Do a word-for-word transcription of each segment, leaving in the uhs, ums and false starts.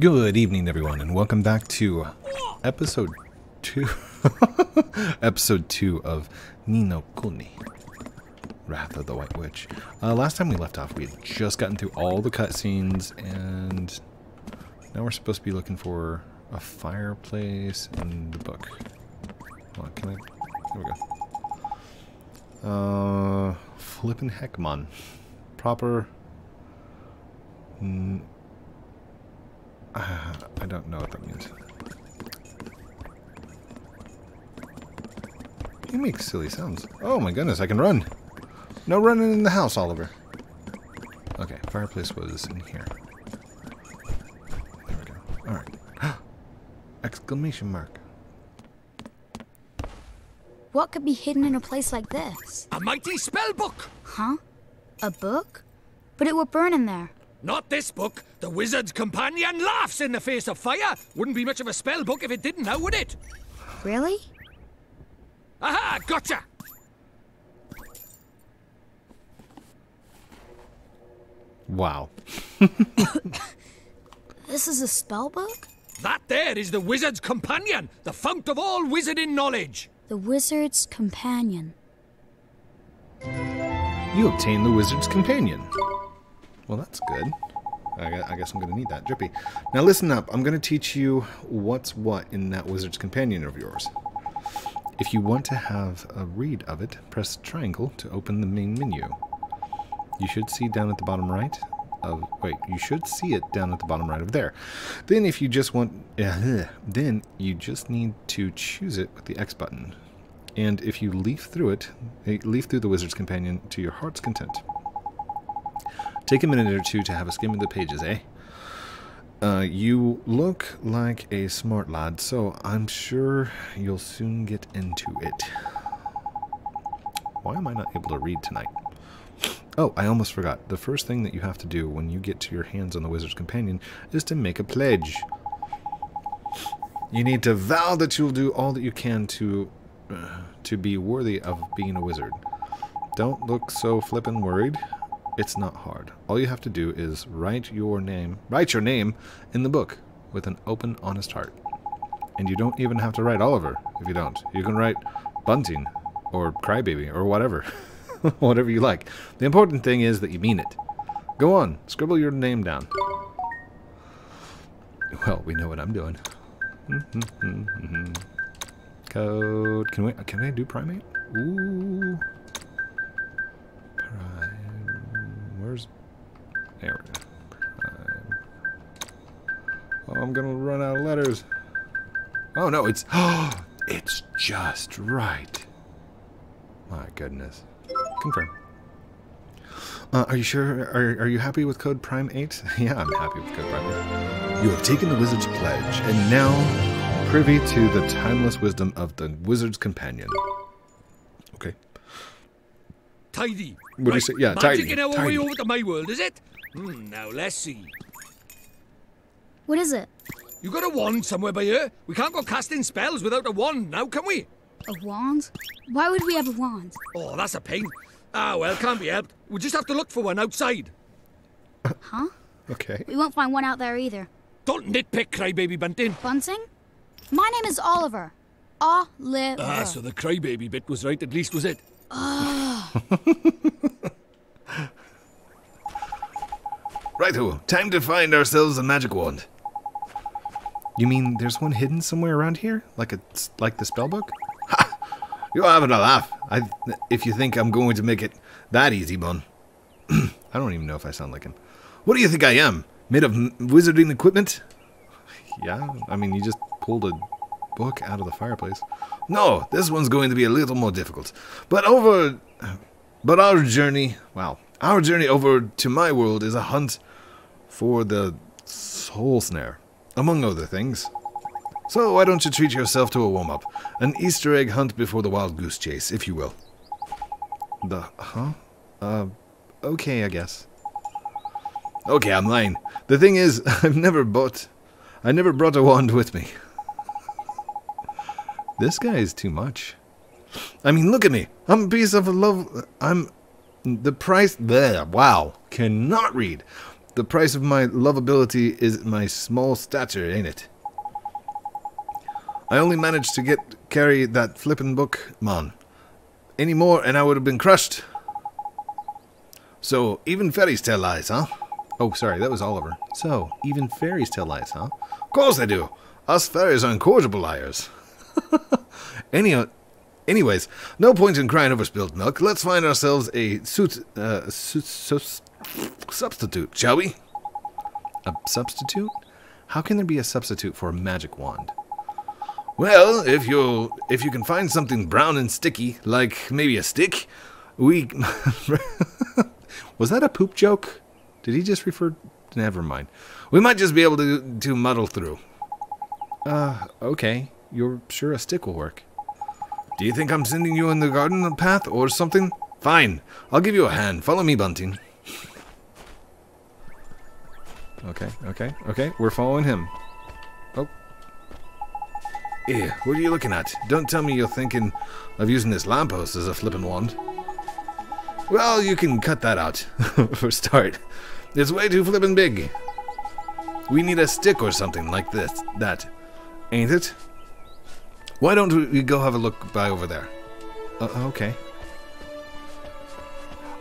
Good evening, everyone, and welcome back to episode two, episode two of Ni no Kuni: Wrath of the White Witch. Uh, last time we left off, we had just gotten through all the cutscenes, and now we're supposed to be looking for a fireplace and the book. Hold on, can I? There we go. Uh, flippin' heck, man. Proper. Mm, Uh, I don't know what that means. You make silly sounds. Oh my goodness, I can run! No running in the house, Oliver. Okay, fireplace was in here. There we go. Alright. Exclamation mark. What could be hidden in a place like this? A mighty spell book! Huh? A book? But it will burn in there. Not this book. The Wizard's Companion laughs in the face of fire. Wouldn't be much of a spell book if it didn't now, would it? Really? Aha! Gotcha! Wow. This is a spell book? That there is the Wizard's Companion, the fount of all wizarding knowledge. The Wizard's Companion. You obtain the Wizard's Companion. Well, that's good. I guess I'm going to need that. Drippy. Now listen up. I'm going to teach you what's what in that Wizard's Companion of yours. If you want to have a read of it, press triangle to open the main menu. You should see down at the bottom right of... Wait, you should see it down at the bottom right of there. Then if you just want... Uh, then you just need to choose it with the X button. And if you leaf through it, leaf through the Wizard's Companion to your heart's content. Take a minute or two to have a skim of the pages, eh? Uh, you look like a smart lad, so I'm sure you'll soon get into it. Why am I not able to read tonight? Oh, I almost forgot. The first thing that you have to do when you get to your hands on the Wizard's Companion is to make a pledge. You need to vow that you'll do all that you can to, uh, to be worthy of being a wizard. Don't look so flippin' worried. It's not hard. All you have to do is write your name, write your name in the book with an open, honest heart. And you don't even have to write Oliver if you don't. You can write Bunting or Crybaby or whatever. Whatever you like. The important thing is that you mean it. Go on, scribble your name down. Well, we know what I'm doing. Code. Can we, can I do Primate? Ooh. Primate. There we go. Oh, I'm gonna run out of letters. Oh no, it's oh, it's just right. My goodness. Confirm. Uh, are you sure? Are, are you happy with Code Prime eight? Yeah, I'm happy with Code Prime eight. You have taken the Wizard's Pledge, and now privy to the timeless wisdom of the Wizard's Companion. Okay. Tidy. What do you say? Yeah, tidy. Magic in our way over to my world, is it? Hmm, now let's see. What is it? You got a wand somewhere by here? We can't go casting spells without a wand now, can we? A wand? Why would we have a wand? Oh, that's a pain. Ah, well, can't be helped. We'll just have to look for one outside. Huh? Okay. We won't find one out there either. Don't nitpick, Crybaby Bunting. Bunting? My name is Oliver. Oliver. Ah, so the Crybaby bit was right, at least, was it? Righto, time to find ourselves a magic wand. You mean there's one hidden somewhere around here? Like a, like the spell book? Ha! You're having a laugh. I, if you think I'm going to make it that easy, bun. I don't even know if I sound like him. What do you think I am? Made of wizarding equipment? Yeah, I mean, you just pulled a book out of the fireplace. No, this one's going to be a little more difficult. But over, but our journey, wow, our journey over to my world is a hunt for the soul snare, among other things. So why don't you treat yourself to a warm-up, an Easter egg hunt before the wild goose chase, if you will. The huh? Uh, okay, I guess. Okay, I'm lying. The thing is, I've never bought, I never brought a wand with me. This guy is too much. I mean, look at me. I'm a piece of a love... I'm... The price... Bleh, wow. Cannot read. The price of my lovability is my small stature, ain't it? I only managed to get carry that flippin' book, man. Any more and I would have been crushed. So, even fairies tell lies, huh? Oh, sorry, that was Oliver. So, even fairies tell lies, huh? Of course they do. Us fairies are incorrigible liars. Any, anyways, no point in crying over spilled milk. Let's find ourselves a suit, uh, su su substitute, shall we? A substitute? How can there be a substitute for a magic wand? Well, if you if you can find something brown and sticky, like maybe a stick, we... Was that a poop joke? Did he just refer... Never mind. We might just be able to, to muddle through. Uh, okay. You're sure a stick will work. Do you think I'm sending you in the garden path or something? Fine. I'll give you a hand. Follow me, Bunting. Okay, okay, okay. We're following him. Oh. Eh, what are you looking at? Don't tell me you're thinking of using this lamppost as a flippin' wand. Well, you can cut that out, for a start. It's way too flippin' big. We need a stick or something like this, that. Ain't it? Why don't we go have a look by over there? Uh, okay.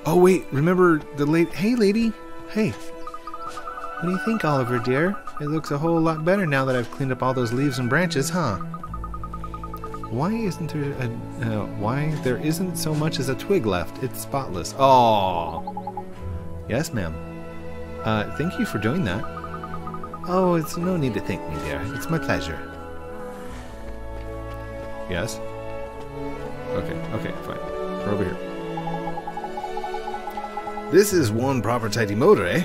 Oh, wait, remember the late... Hey, lady. Hey. What do you think, Oliver, dear? It looks a whole lot better now that I've cleaned up all those leaves and branches, huh? Why isn't there a, uh, why there isn't so much as a twig left? It's spotless. Oh, yes, ma'am. Uh, thank you for doing that. Oh, it's no need to thank me, dear. It's my pleasure. Yes? Okay, okay, fine. We're over here. This is one proper tidy motor, eh?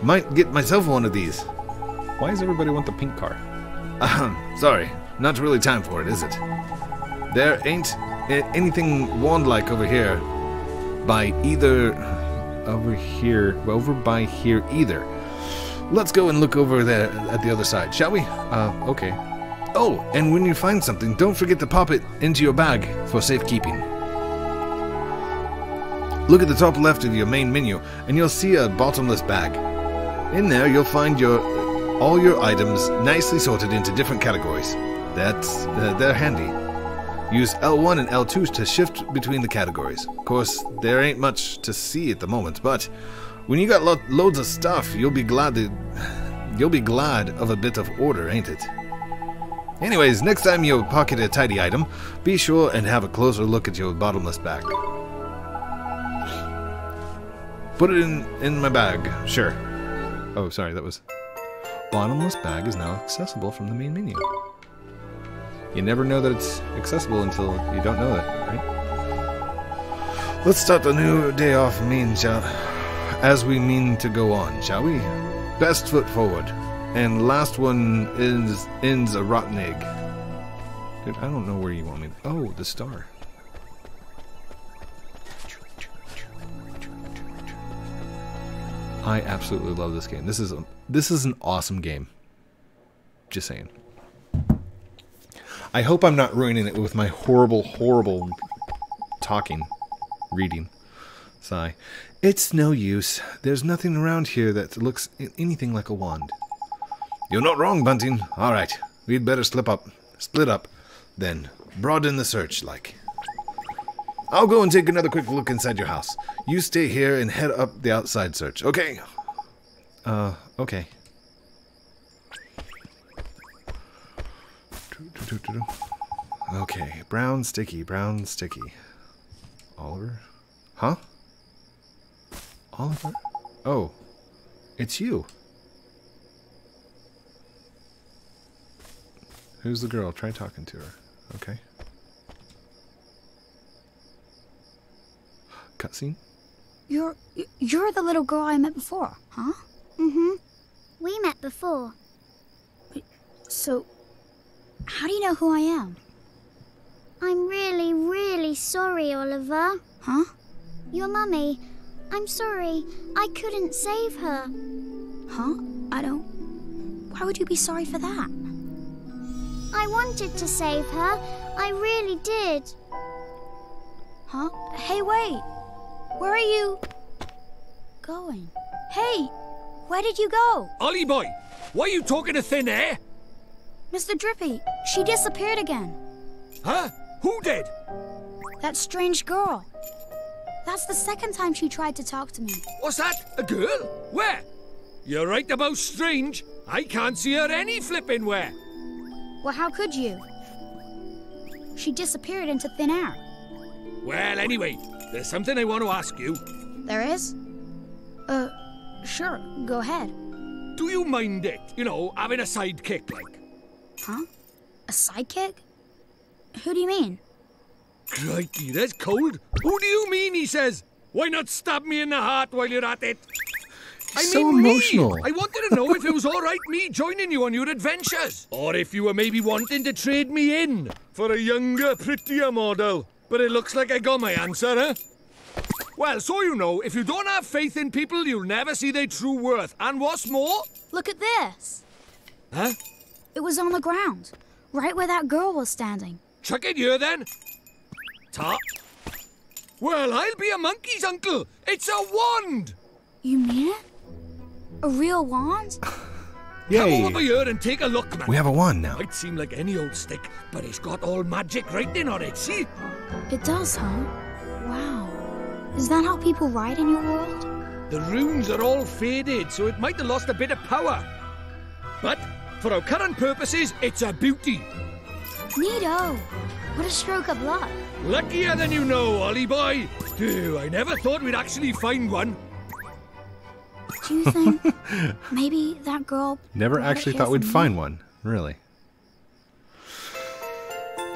Might get myself one of these. Why does everybody want the pink car? Ahem, sorry. Not really time for it, is it? There ain't anything wand-like over here by either... Over here... Over by here either. Let's go and look over there at the other side, shall we? Uh, okay. Oh, and when you find something, don't forget to pop it into your bag for safekeeping. Look at the top left of your main menu, and you'll see a bottomless bag. In there, you'll find your all your items nicely sorted into different categories. That's, uh, they're handy. Use L one and L two to shift between the categories. Of course, there ain't much to see at the moment, but when you got lo loads of stuff, you'll be glad to, you'll be glad of a bit of order, ain't it? Anyways, next time you pocket a tidy item, be sure and have a closer look at your bottomless bag. Put it in in my bag, sure. Oh, sorry, that was... Bottomless bag is now accessible from the main menu. You never know that it's accessible until you don't know it, right? Let's start the new day off mean, shall, as we mean to go on, shall we? Best foot forward. And last one is ends a rotten egg. Dude, I don't know where you want me to... Oh, the star. I absolutely love this game. This is a, this is an awesome game. Just saying. I hope I'm not ruining it with my horrible, horrible talking, reading. Sigh. It's no use. There's nothing around here that looks anything like a wand. You're not wrong, Bunting. All right, we'd better slip up, split up, then broaden the search. Like, I'll go and take another quick look inside your house. You stay here and head up the outside search. Okay. Uh, okay. Okay, brown sticky, brown sticky. Oliver, huh? Oliver? Oh, it's you. Who's the girl? Try talking to her. Okay. Cutscene? You're you're the little girl I met before, huh? Mm-hmm. We met before. Wait, so, how do you know who I am? I'm really, really sorry, Oliver. Huh? Your mummy. I'm sorry. I couldn't save her. Huh? I don't... Why would you be sorry for that? I wanted to save her. I really did. Huh? Hey, wait. Where are you... going? Hey, Where did you go? Ollie boy, why are you talking to thin air? Mister Drippy, she disappeared again. Huh? Who did? That strange girl. That's the second time she tried to talk to me. What's that? A girl? Where? You're right about strange. I can't see her any flipping where. Well, how could you? She disappeared into thin air. Well, anyway, there's something I want to ask you. There is? Uh, sure, go ahead. Do you mind it, you know, having a sidekick like? Huh? A sidekick? Who do you mean? Crikey, that's cold. Who do you mean, he says? Why not stab me in the heart while you're at it? I so mean emotional. Me. I wanted to know if it was all right me joining you on your adventures. Or if you were maybe wanting to trade me in for a younger, prettier model. But it looks like I got my answer, huh? Well, so you know, if you don't have faith in people, you'll never see their true worth. And what's more... Look at this. Huh? It was on the ground, right where that girl was standing. Chuck it here, then. Ta. Well, I'll be a monkey's uncle. It's a wand. You mean it? A real wand? Yay. Come over here and take a look, man. We have a wand now. It might seem like any old stick, but it's got all magic writing on it, see? It does, huh? Wow. Is that how people write in your world? The runes are all faded, so it might have lost a bit of power. But for our current purposes, it's a beauty. Neato. What a stroke of luck. Luckier than you know, Ollie boy. Dude, I never thought we'd actually find one. Do you think maybe that girl... Never actually thought we'd find one, really.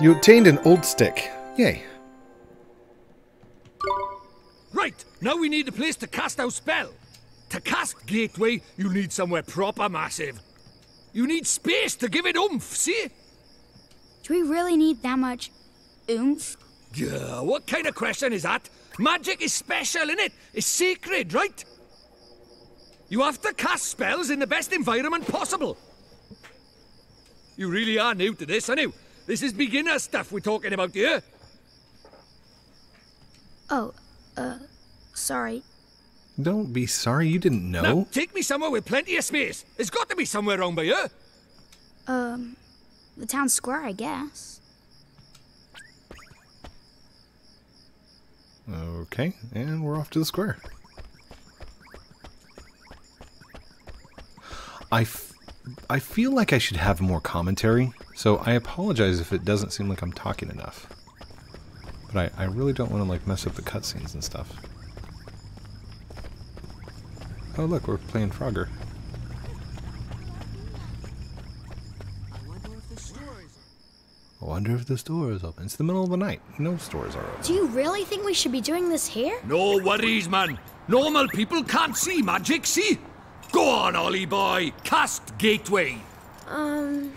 You obtained an old stick. Yay. Right, now we need a place to cast our spell. To cast Gateway, you need somewhere proper massive. You need space to give it oomph, see? Do we really need that much oomph? Yeah, what kind of question is that? Magic is special, innit? It's sacred, right? You have to cast spells in the best environment possible. You really are new to this, aren't you? This is beginner stuff we're talking about here. Oh, uh, sorry. Don't be sorry, you didn't know. Now, take me somewhere with plenty of space. There's got to be somewhere around by here. Um, the town square, I guess. Okay, and we're off to the square. I, f I feel like I should have more commentary, so I apologize if it doesn't seem like I'm talking enough. But I, I really don't want to like mess up the cutscenes and stuff. Oh look, we're playing Frogger. I wonder if the store is open. It's the middle of the night. No stores are open. Do you really think we should be doing this here? No worries, man. Normal people can't see magic, see? Go on, Ollie boy! Cast Gateway! Um...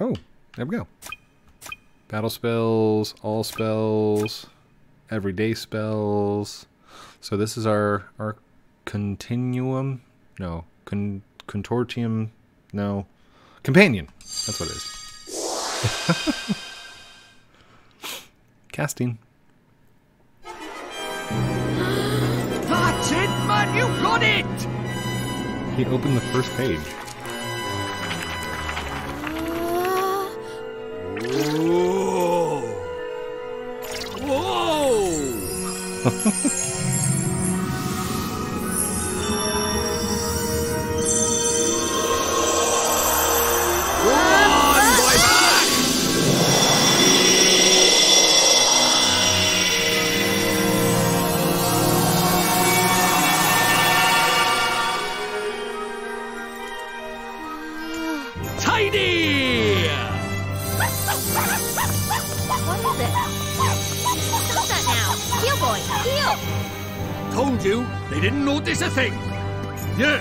Oh, there we go. Battle spells, all spells, everyday spells. So this is our, our continuum? No. Con contortium? No. Companion! That's what it is. Casting. You got it! He opened the first page. Whoa! Thing. Yeah.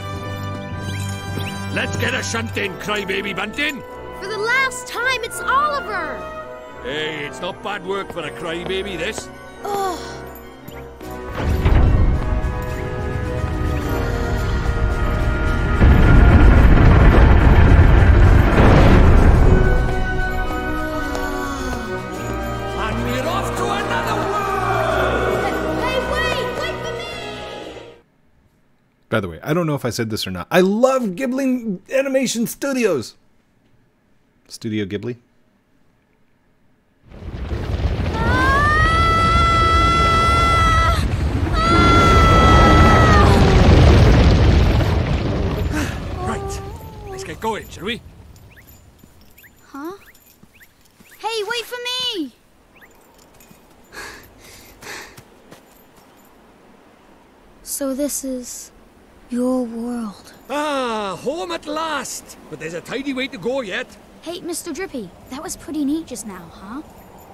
Let's get a shunt in, crybaby bunting. For the last time, it's Oliver. Hey, it's not bad work for a crybaby, this. Oh. And we're off to another world. Hey, wait, wait for me. way. I don't know if I said this or not. I love Ghibli Animation Studios. Studio Ghibli. Right. Let's get going, shall we? Huh? Hey, wait for me! So this is your world. Ah, home at last! But there's a tidy way to go yet. Hey, Mister Drippy, that was pretty neat just now, huh?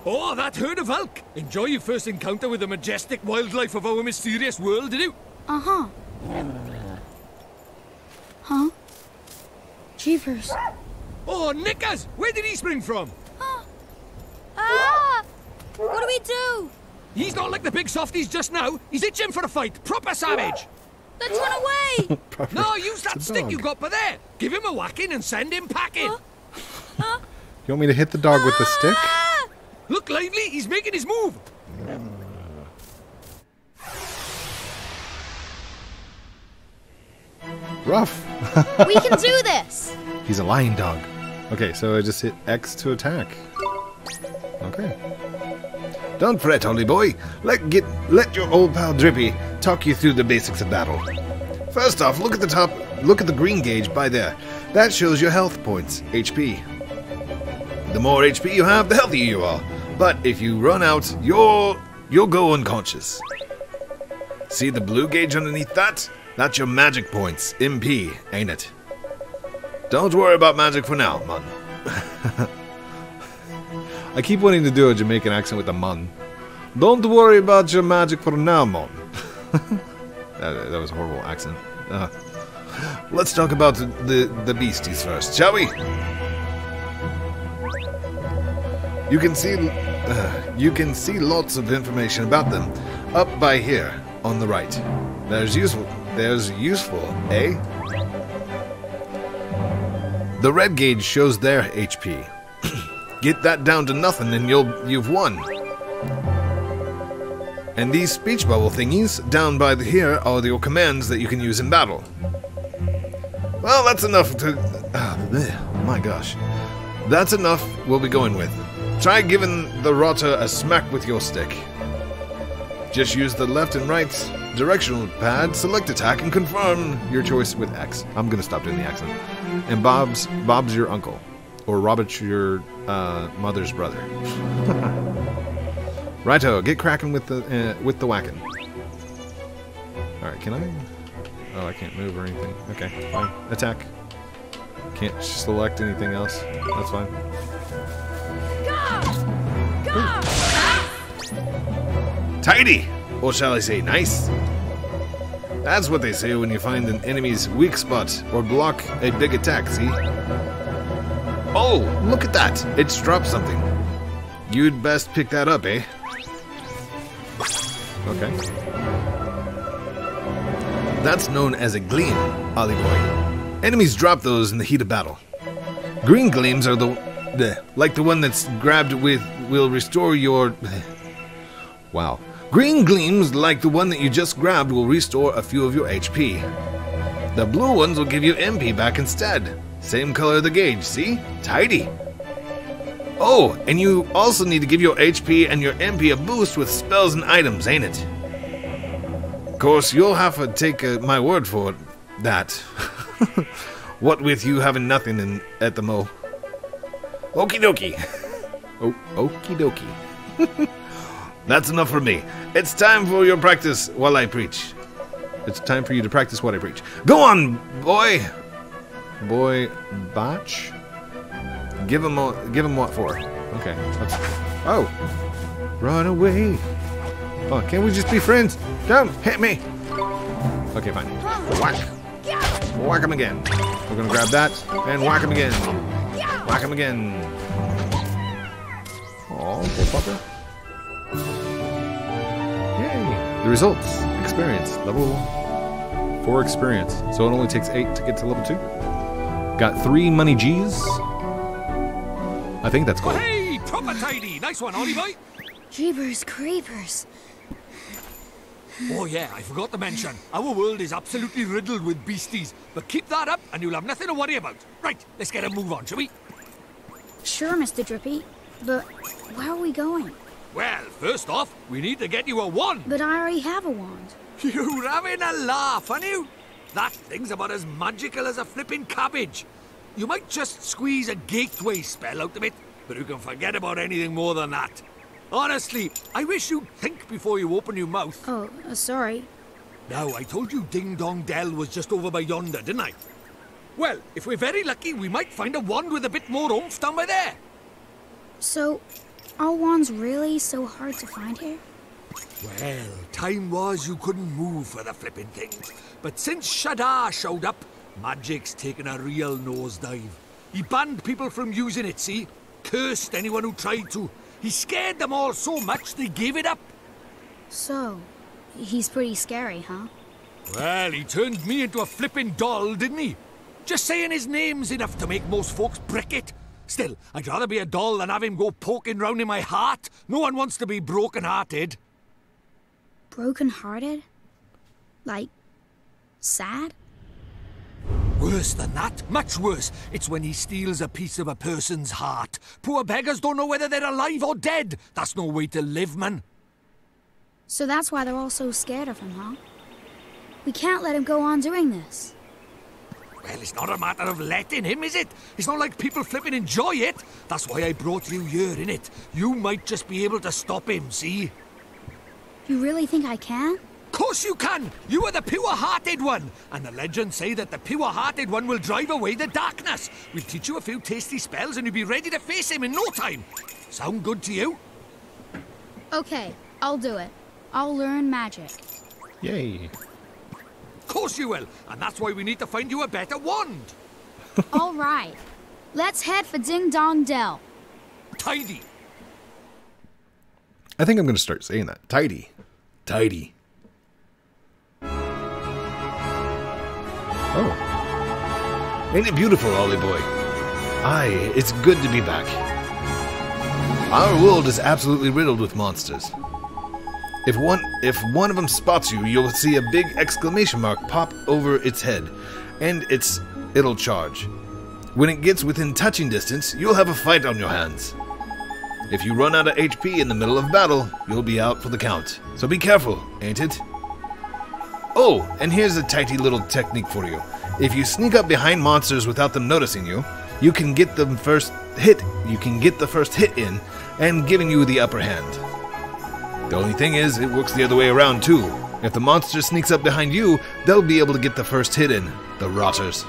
Oh, that herd of elk! Enjoy your first encounter with the majestic wildlife of our mysterious world, did you? Uh-huh. Huh? Jeepers. Oh, Nickers! Where did he spring from? Ah! What do we do? He's not like the big softies just now. He's itching for a fight. Proper savage. Let's run away. No, use that stick dog. You got by there. Give him a whacking and send him packing. Huh? Huh? You want me to hit the dog with the stick? Look lively. He's making his move. Mm. Rough. We can do this. He's a lion dog. Okay, so I just hit X to attack. Okay. Don't fret, holy boy. Let get let your old pal Drippy talk you through the basics of battle. First off, look at the top. Look at the green gauge by there. That shows your health points, H P. The more H P you have, the healthier you are. But if you run out, you'll you'll go unconscious. See the blue gauge underneath that? That's your magic points, M P, ain't it? Don't worry about magic for now, man. I keep wanting to do a Jamaican accent with a man. Don't worry about your magic for now, mon. that, that was a horrible accent. Uh, let's talk about the, the beasties first, shall we? You can see, uh, you can see lots of information about them up by here on the right. There's useful. There's useful, eh? The red gauge shows their H P. Get that down to nothing and you'll, you've won. And these speech bubble thingies down by the here are your commands that you can use in battle. Well, that's enough to... Oh, my gosh. That's enough we'll be going with. Try giving the rotter a smack with your stick. Just use the left and right directional pad, select attack, and confirm your choice with X. I'm going to stop doing the accent. And Bob's, Bob's your uncle. Or Robert's your uh, mother's brother. Righto, get cracking with the uh, with the whacking. All right, can I? Oh, I can't move or anything. Okay, fine. Attack. Can't select anything else. That's fine. Go! Go! Tidy, or shall I say, nice? That's what they say when you find an enemy's weak spot or block a big attack. See? Oh, look at that! It's dropped something. You'd best pick that up, eh? Okay. That's known as a gleam, Ollie boy. Enemies drop those in the heat of battle. Green gleams are the, the like the one that's grabbed with will restore your. Wow. Green gleams like the one that you just grabbed will restore a few of your H P. The blue ones will give you M P back instead. Same color of the gauge, see? Tidy. Oh, and you also need to give your H P and your M P a boost with spells and items, ain't it? Of course, you'll have to take uh, my word for it, that. What with you having nothing in, at the mo. Okie dokie. Oh, okie dokie. That's enough for me. It's time for your practice while I preach. It's time for you to practice what I preach. Go on, boy. Boy, botch. Give him, a, give him what for? Okay. Let's, oh, run away! Oh, can't we just be friends? Don't hit me. Okay, fine. Whack, whack him again. We're gonna grab that and whack him again. Whack him again. Oh, poor fucker. Yay! The results: experience level four experience. So it only takes eight to get to level two. Got three money G's. I think that's cool. Oh, hey, proper tidy. Nice one, Ollie boy. Jeepers creepers. Oh yeah, I forgot to mention, our world is absolutely riddled with beasties, but keep that up and you'll have nothing to worry about. Right, let's get a move on, shall we? Sure, Mister Drippy, but where are we going? Well, first off, we need to get you a wand. But I already have a wand. You're having a laugh, aren't you? That thing's about as magical as a flipping cabbage. You might just squeeze a gateway spell out of it, but you can forget about anything more than that. Honestly, I wish you'd think before you open your mouth. Oh, uh, sorry. Now, I told you Ding Dong Dell was just over by yonder, didn't I? Well, if we're very lucky, we might find a wand with a bit more oomph down by there. So, are wands really so hard to find here? Well, time was you couldn't move for the flipping things. But since Shadar showed up, magic's taken a real nosedive. He banned people from using it, see? Cursed anyone who tried to. He scared them all so much they gave it up. So, he's pretty scary, huh? Well, he turned me into a flipping doll, didn't he? Just saying his name's enough to make most folks prick it. Still, I'd rather be a doll than have him go poking round in my heart. No one wants to be broken-hearted. Broken-hearted? Like, sad? Worse than that, much worse. It's when he steals a piece of a person's heart. Poor beggars don't know whether they're alive or dead. That's no way to live, man. So that's why they're all so scared of him, huh? We can't let him go on doing this. Well, it's not a matter of letting him, is it? It's not like people flipping enjoy it. That's why I brought you here, innit? You might just be able to stop him, see? You really think I can? Of course you can! You are the pure-hearted one! And the legends say that the pure-hearted one will drive away the darkness. We'll teach you a few tasty spells and you'll be ready to face him in no time. Sound good to you? Okay, I'll do it. I'll learn magic. Yay. Of course you will, and that's why we need to find you a better wand. All right. Let's head for Ding Dong Dell. Tidy. I think I'm going to start saying that. Tidy. Tidy. Oh. Ain't it beautiful, Ollie boy? Aye, it's good to be back. Our world is absolutely riddled with monsters. If one if one of them spots you, you'll see a big exclamation mark pop over its head, and it's it'll charge. When it gets within touching distance, you'll have a fight on your hands. If you run out of H P in the middle of battle, you'll be out for the count. So be careful, ain't it? Oh, and here's a tidy little technique for you. If you sneak up behind monsters without them noticing you, you can get them first hit. You can get the first hit in, and giving you the upper hand. The only thing is, it works the other way around too. If the monster sneaks up behind you, they'll be able to get the first hit in. The rotters.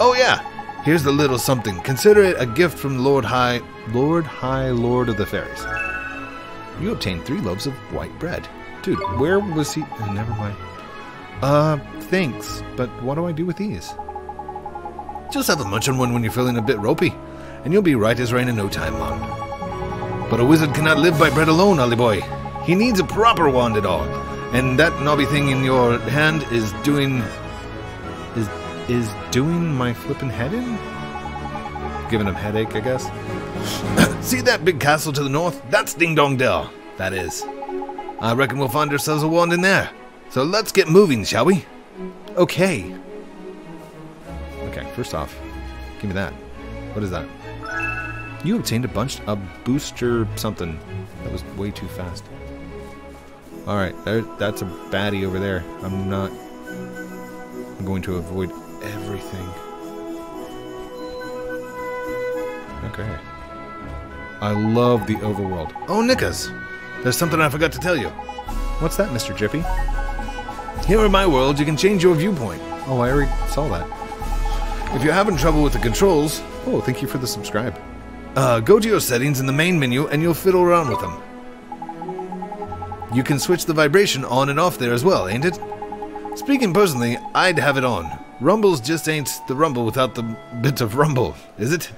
Oh yeah, here's a little something. Consider it a gift from Lord High, Lord High Lord of the Fairies. You obtain three loaves of white bread. Dude, where was he? Oh, never mind. Uh, thanks, but what do I do with these? Just have a munch on one when you're feeling a bit ropey, and you'll be right as rain in no time, Mon. But a wizard cannot live by bread alone, Ollie boy. He needs a proper wand at all, and that knobby thing in your hand is doing... Is is doing my flippin' head in? Giving him headache, I guess. See that big castle to the north? That's Ding Dong Dell. That is. I reckon we'll find ourselves a wand in there. So let's get moving, shall we? Okay. Okay, first off, give me that. What is that? You obtained a bunch of booster something. That was way too fast. Alright, there, that's a baddie over there. I'm not... I'm going to avoid everything. Okay. I love the overworld. Oh, Nickers! There's something I forgot to tell you. What's that, Mister Drippy? Here in my world, you can change your viewpoint. Oh, I already saw that. If you're having trouble with the controls... Oh, thank you for the subscribe. Uh, go to your settings in the main menu, and you'll fiddle around with them. You can switch the vibration on and off there as well, ain't it? Speaking personally, I'd have it on. Rumbles just ain't the rumble without the bit of rumble, is it?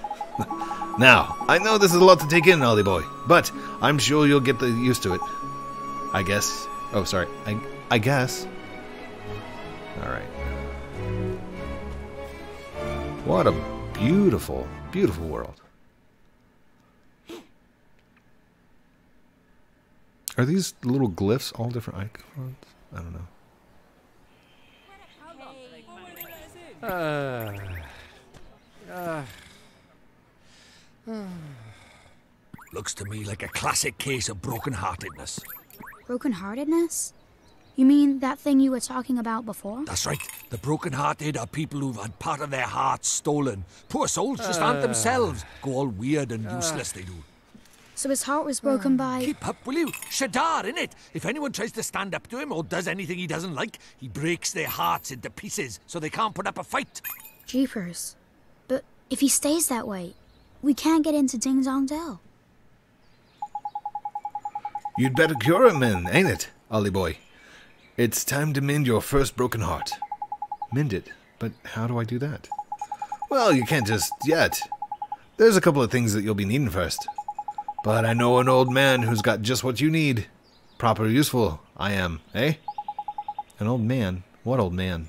Now, I know this is a lot to take in, Ollie boy, but I'm sure you'll get the used to it. I guess. Oh, sorry. I, I guess. Alright. What a beautiful, beautiful world. Are these little glyphs all different icons? I don't know. Uh, uh, uh. Looks to me like a classic case of broken-heartedness. Broken-heartedness? You mean that thing you were talking about before? That's right. The broken-hearted are people who've had part of their hearts stolen. Poor souls just uh, aren't themselves. Go all weird and uh, useless, they do. So his heart was broken uh, by... Keep up, will you? Shadar, innit? If anyone tries to stand up to him or does anything he doesn't like, he breaks their hearts into pieces so they can't put up a fight. Jeepers. But if he stays that way, we can't get into Ding Dong Dell. You'd better cure him, then, ain't it, Ollie boy? It's time to mend your first broken heart. Mend it? But how do I do that? Well, you can't just yet. There's a couple of things that you'll be needing first. But I know an old man who's got just what you need. Proper useful, I am, eh? An old man? What old man?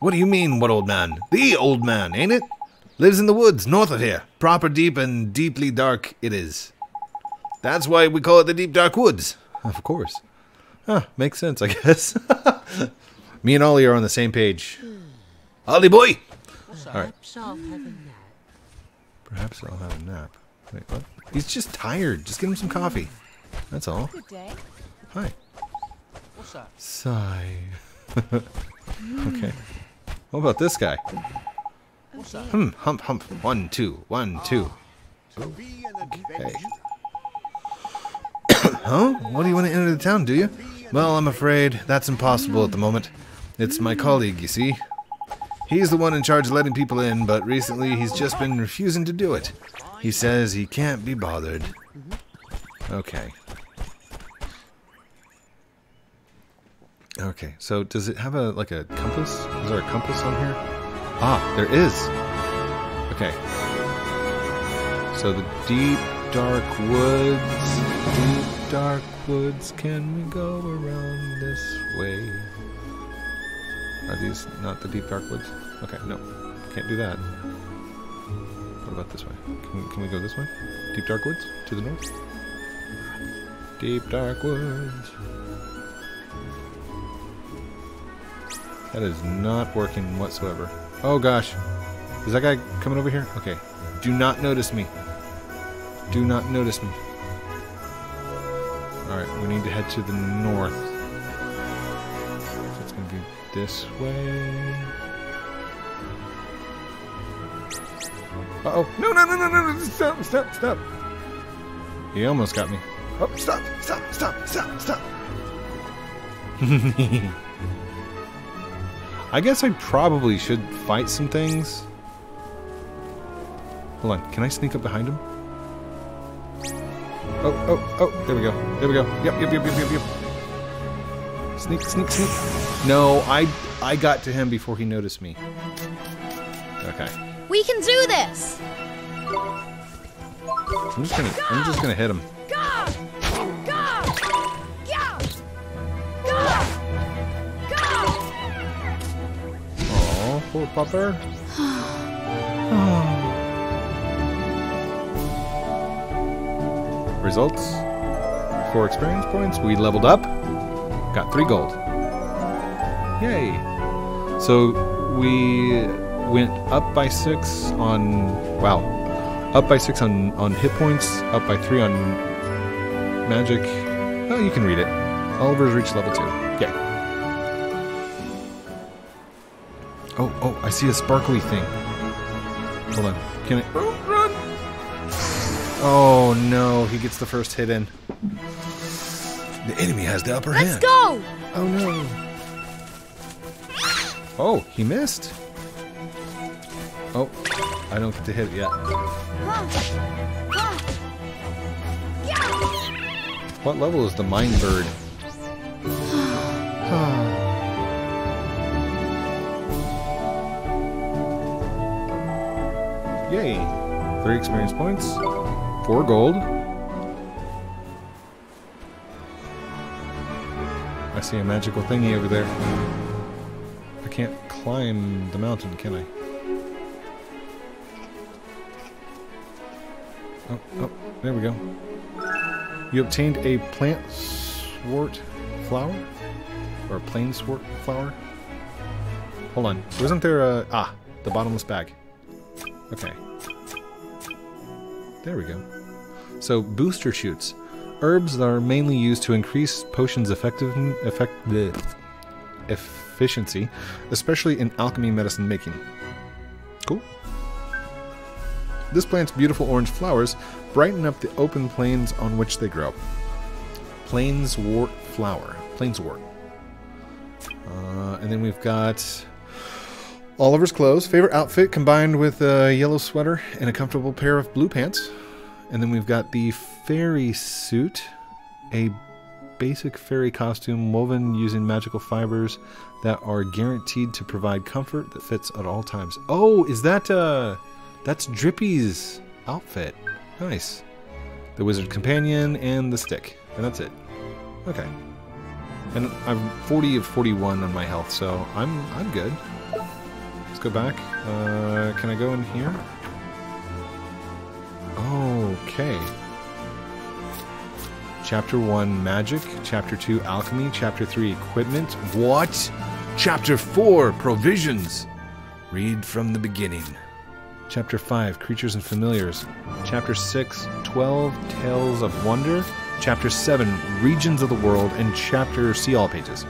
What do you mean, what old man? The old man, ain't it? Lives in the woods, north of here. Proper deep and deeply dark it is. That's why we call it the Deep Dark Woods. Of course. Huh, makes sense, I guess. Me and Ollie are on the same page. Ollie boy! Alright. Perhaps I'll have a nap. Perhaps I'll have a nap. Wait, what? He's just tired. Just give him some coffee. That's all. Good day. Hi. What's up? Sigh. Okay. What about this guy? What's up? Hmm, hump, hump. One, two. One, two. Okay. Huh? What do you want to enter the town, do you? Well, I'm afraid that's impossible at the moment. It's my colleague, you see. He's the one in charge of letting people in, but recently he's just been refusing to do it. He says he can't be bothered. Okay. Okay, so does it have a, like a compass? Is there a compass on here? Ah, there is! Okay. So the deep... Dark woods, deep dark woods, can we go around this way? Are these not the deep dark woods? Okay, no, can't do that. What about this way? Can, can we go this way? Deep dark woods, to the north? Deep dark woods. That is not working whatsoever. Oh gosh, is that guy coming over here? Okay, do not notice me. Do not notice me. Alright, we need to head to the north. So it's going to be this way. Uh-oh. No, no, no, no, no, no. Stop, stop, stop. He almost got me. Oh, stop, stop, stop, stop, stop. I guess I probably should fight some things. Hold on. Can I sneak up behind him? Oh, oh, oh, there we go. There we go. Yep, yep, yep, yep, yep, yep. Sneak, sneak, sneak. No, I I got to him before he noticed me. Okay. We can do this! I'm just gonna, I'm just gonna hit him. Go! Go! Go! Go! Go! Oh, poor pupper. Oh. Results, four experience points, we leveled up, got three gold. Yay! So we went up by six on, wow, up by six on, on hit points, up by three on magic. Oh, you can read it. Oliver's reached level two. Yay. Oh, oh, I see a sparkly thing. Hold on, can I... Oh, run! Oh no, he gets the first hit in. The enemy has the upper hand. Let's go! Oh no. Oh, he missed. Oh, I don't get to hit it yet. What level is the mine bird? Yay. Three experience points. Four gold. I see a magical thingy over there. I can't climb the mountain, can I? Oh, oh, there we go. You obtained a plant swart flower? Or a plain swart flower? Hold on. Wasn't there a... Ah, the bottomless bag. Okay. There we go. So, booster shoots. Herbs that are mainly used to increase potions' effective, effect, bleh, efficiency, especially in alchemy medicine making. Cool. This plant's beautiful orange flowers brighten up the open plains on which they grow. Plainswort flower. Plainswort. Uh, and then we've got Oliver's clothes. Favorite outfit combined with a yellow sweater and a comfortable pair of blue pants. And then we've got the fairy suit. A basic fairy costume woven using magical fibers that are guaranteed to provide comfort that fits at all times. Oh, is that... Uh, that's Drippy's outfit. Nice. The Wizard's Companion and the stick. And that's it. Okay. And I'm forty of forty-one on my health, so I'm I'm good. Let's go back. Uh, can I go in here? Okay. Chapter one, Magic. Chapter two, Alchemy. Chapter three, Equipment. What? Chapter four, Provisions. Read from the beginning. Chapter five, Creatures and Familiars. Chapter six, twelve Tales of Wonder. Chapter seven, Regions of the World. And Chapter... See all pages.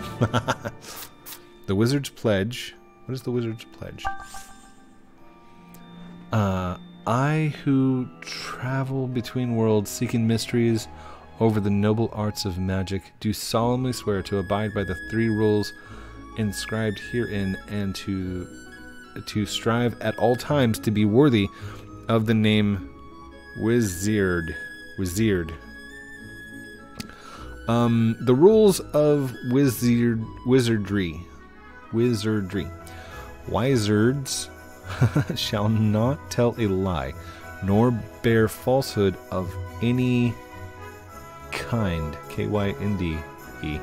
The Wizard's Pledge. What is the Wizard's Pledge? Uh, I who travel between worlds seeking mysteries over the noble arts of magic do solemnly swear to abide by the three rules inscribed herein and to... to strive at all times to be worthy of the name Wizard. Wizard. Um, the rules of wizard, wizardry. Wizardry. Wizards shall not tell a lie, nor bear falsehood of any kind. K Y N D E.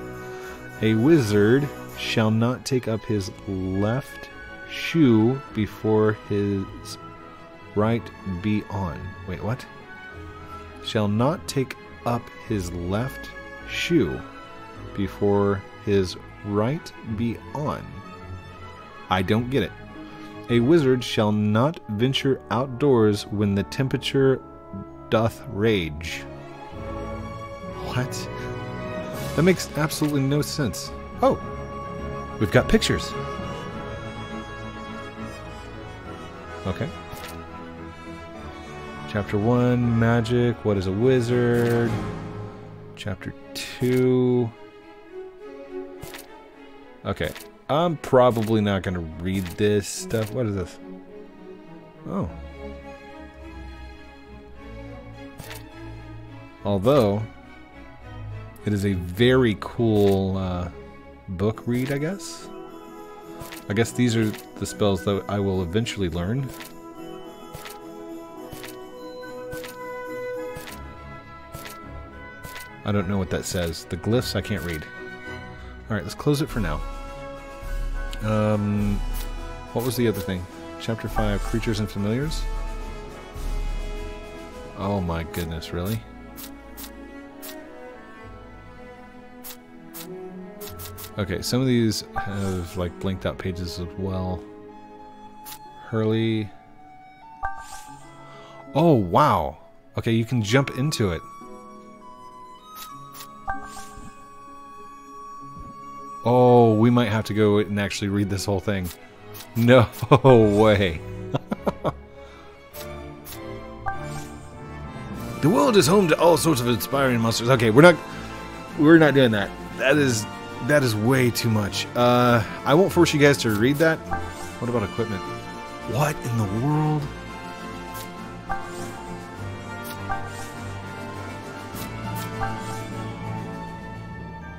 A wizard shall not take up his left shoe before his right be on. Wait, what? Shall not take up his left shoe before his right be on. I don't get it. A wizard shall not venture outdoors when the temperature doth rage. What? That makes absolutely no sense. Oh, we've got pictures. Okay. Chapter one, Magic. What is a wizard? Chapter two. Okay. I'm probably not going to read this stuff. What is this? Oh. Although, it is a very cool uh, book read, I guess. I guess these are the spells that I will eventually learn. I don't know what that says. The glyphs I can't read. Alright, let's close it for now. Um, what was the other thing? Chapter five, Creatures and Familiars? Oh my goodness, really? Okay, some of these have, like, blanked out pages as well. Hurley. Oh, wow! Okay, you can jump into it. Oh, we might have to go and actually read this whole thing. No way! The world is home to all sorts of inspiring monsters. Okay, we're not... We're not doing that. That is... That is way too much. Uh, I won't force you guys to read that. What about equipment? What in the world?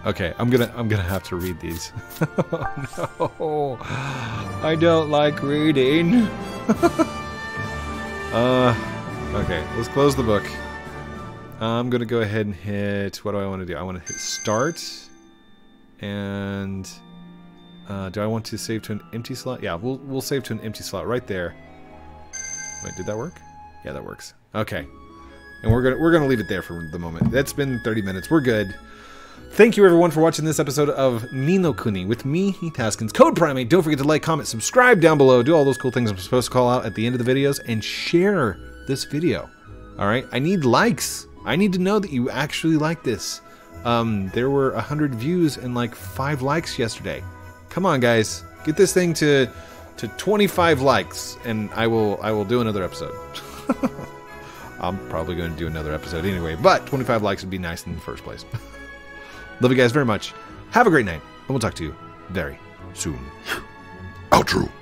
Okay, I'm gonna I'm gonna have to read these. Oh, no, I don't like reading. uh, okay, let's close the book. I'm gonna go ahead and hit. What do I want to do? I want to hit start. And uh, do I want to save to an empty slot? Yeah, we'll we'll save to an empty slot right there. Wait, did that work? Yeah, that works. Okay. And we're gonna we're gonna leave it there for the moment. That's been thirty minutes. We're good. Thank you everyone for watching this episode of Ni no Kuni with me, Heath Haskins, CodePrime eight. Don't forget to like, comment, subscribe down below. Do all those cool things I'm supposed to call out at the end of the videos, and share this video. All right, I need likes. I need to know that you actually like this. Um, there were a hundred views and like five likes yesterday. Come on, guys, get this thing to to twenty-five likes, and I will I will do another episode. I'm probably going to do another episode anyway, but twenty-five likes would be nice in the first place. Love you guys very much. Have a great night, and we'll talk to you very soon. Outro.